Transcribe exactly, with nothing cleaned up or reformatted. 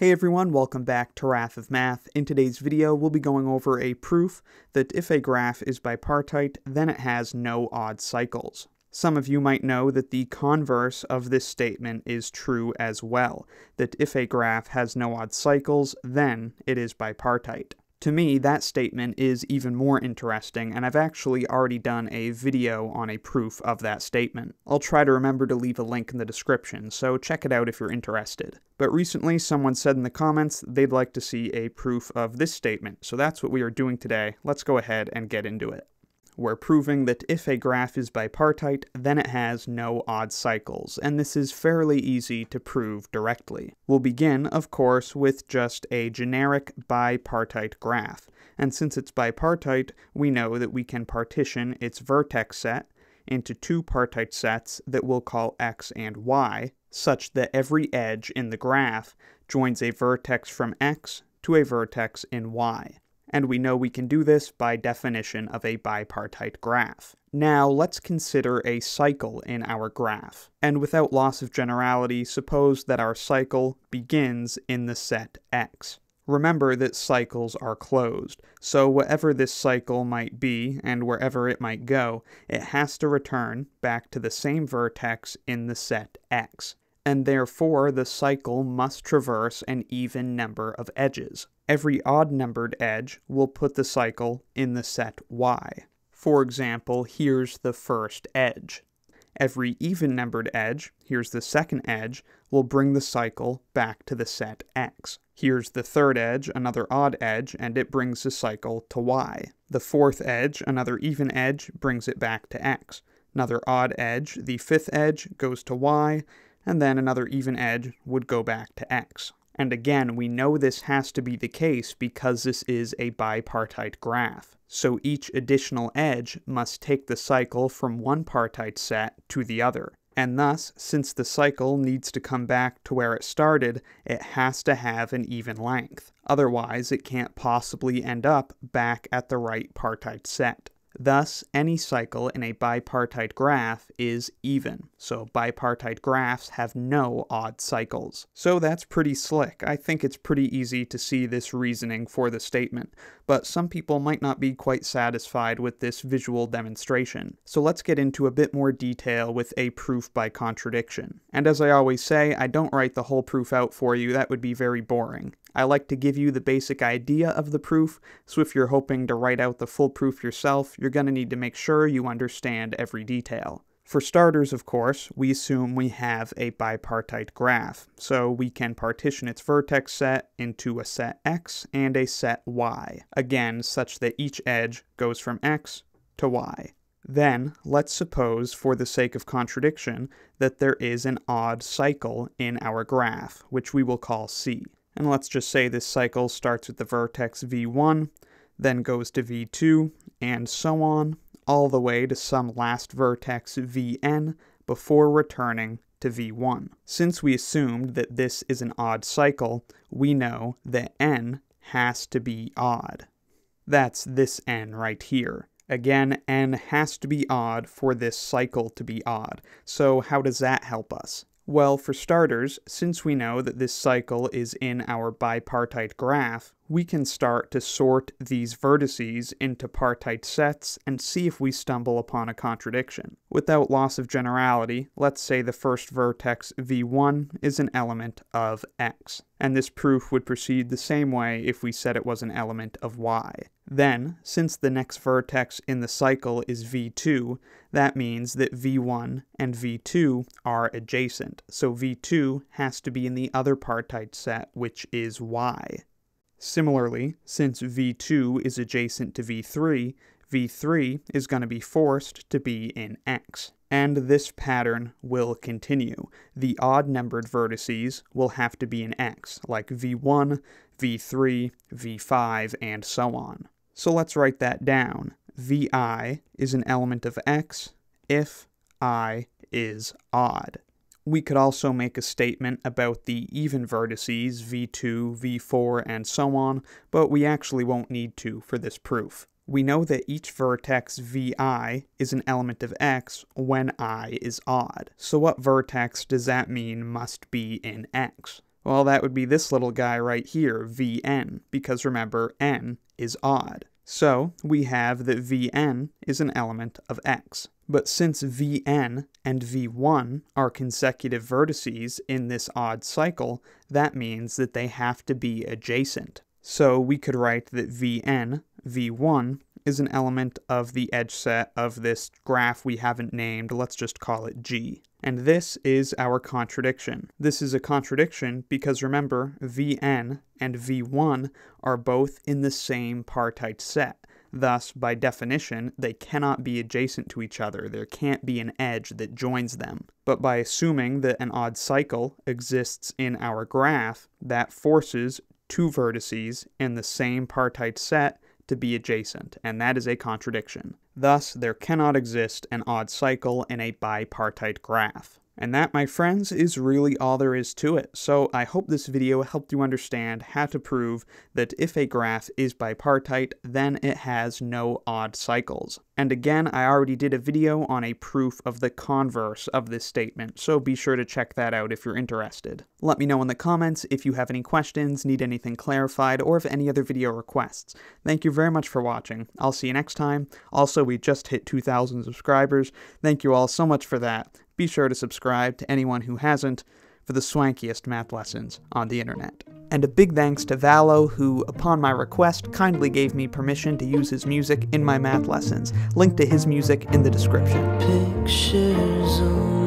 Hey everyone, welcome back to Wrath of Math. In today's video, we'll be going over a proof that if a graph is bipartite, then it has no odd cycles. Some of you might know that the converse of this statement is true as well, that if a graph has no odd cycles, then it is bipartite. To me, that statement is even more interesting, and I've actually already done a video on a proof of that statement. I'll try to remember to leave a link in the description, so check it out if you're interested. But recently, someone said in the comments they'd like to see a proof of this statement, so that's what we are doing today. Let's go ahead and get into it. We're proving that if a graph is bipartite, then it has no odd cycles, and this is fairly easy to prove directly. We'll begin, of course, with just a generic bipartite graph, and since it's bipartite, we know that we can partition its vertex set into two partite sets that we'll call x and y, such that every edge in the graph joins a vertex from x to a vertex in y. And we know we can do this by definition of a bipartite graph. Now let's consider a cycle in our graph. And without loss of generality, suppose that our cycle begins in the set X. Remember that cycles are closed, so whatever this cycle might be, and wherever it might go, it has to return back to the same vertex in the set X. And therefore the cycle must traverse an even number of edges. Every odd-numbered edge will put the cycle in the set Y. For example, here's the first edge. Every even-numbered edge, here's the second edge, will bring the cycle back to the set X. Here's the third edge, another odd edge, and it brings the cycle to Y. The fourth edge, another even edge, brings it back to X. Another odd edge, the fifth edge, goes to Y, and then another even edge would go back to X. And again, we know this has to be the case because this is a bipartite graph. So each additional edge must take the cycle from one partite set to the other. And thus, since the cycle needs to come back to where it started, it has to have an even length. Otherwise, it can't possibly end up back at the right partite set. Thus, any cycle in a bipartite graph is even, so bipartite graphs have no odd cycles. So that's pretty slick. I think it's pretty easy to see this reasoning for the statement, but some people might not be quite satisfied with this visual demonstration. So let's get into a bit more detail with a proof by contradiction. And as I always say, I don't write the whole proof out for you, that would be very boring. I like to give you the basic idea of the proof, so if you're hoping to write out the full proof yourself, you're going to need to make sure you understand every detail. For starters, of course, we assume we have a bipartite graph, so we can partition its vertex set into a set X and a set Y, again, such that each edge goes from X to Y. Then, let's suppose, for the sake of contradiction, that there is an odd cycle in our graph, which we will call C. And let's just say this cycle starts with the vertex v one, then goes to v two, and so on, all the way to some last vertex vn before returning to v one. Since we assumed that this is an odd cycle, we know that n has to be odd. That's this n right here. Again, n has to be odd for this cycle to be odd. So how does that help us? Well, for starters, since we know that this cycle is in our bipartite graph, we can start to sort these vertices into partite sets and see if we stumble upon a contradiction. Without loss of generality, let's say the first vertex v one is an element of X, and this proof would proceed the same way if we said it was an element of Y. Then, since the next vertex in the cycle is v two, that means that v one and v two are adjacent, so v two has to be in the other partite set, which is Y. Similarly, since v two is adjacent to v three, v three is going to be forced to be in X. And this pattern will continue. The odd-numbered vertices will have to be in X, like v one, v three, v five, and so on. So let's write that down. vi is an element of X if I is odd. We could also make a statement about the even vertices, v two, v four, and so on, but we actually won't need to for this proof. We know that each vertex vi is an element of X when I is odd. So what vertex does that mean must be in X? Well, that would be this little guy right here, Vn, because remember, n is odd. So we have that Vn is an element of X. But since Vn and V one are consecutive vertices in this odd cycle, that means that they have to be adjacent. So we could write that Vn, V one, is an element of the edge set of this graph we haven't named, let's just call it G. And this is our contradiction. This is a contradiction because remember, Vn and V one are both in the same partite set. Thus, by definition, they cannot be adjacent to each other. There can't be an edge that joins them. But by assuming that an odd cycle exists in our graph, that forces two vertices in the same partite set to be adjacent, and that is a contradiction. Thus, there cannot exist an odd cycle in a bipartite graph. And that, my friends, is really all there is to it. So I hope this video helped you understand how to prove that if a graph is bipartite, then it has no odd cycles. And again, I already did a video on a proof of the converse of this statement, so be sure to check that out if you're interested. Let me know in the comments if you have any questions, need anything clarified, or if any other video requests. Thank you very much for watching. I'll see you next time. Also, we just hit two thousand subscribers. Thank you all so much for that. Be sure to subscribe to anyone who hasn't for the swankiest math lessons on the internet. And a big thanks to Valo, who, upon my request, kindly gave me permission to use his music in my math lessons. Link to his music in the description. Pictures